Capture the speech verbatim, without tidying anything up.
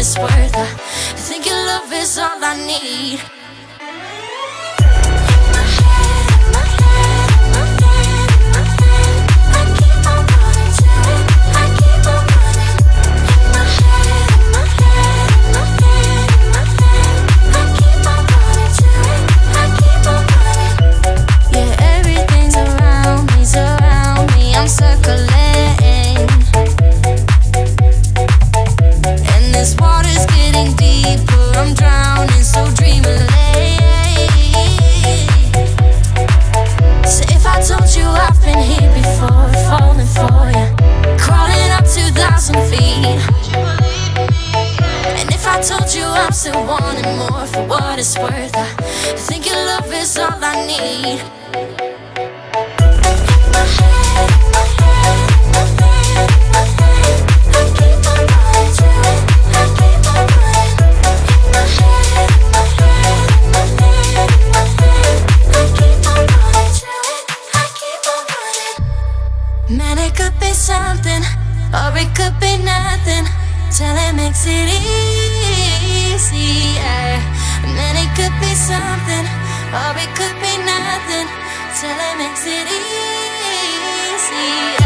it's worth. I think your love is all I need. I'm still wanting more, for what it's worth. I think your love is all I need. Man, it could be something, or it could be nothing, till it makes it easier. And then it could be something, or it could be nothing, till it makes it easier.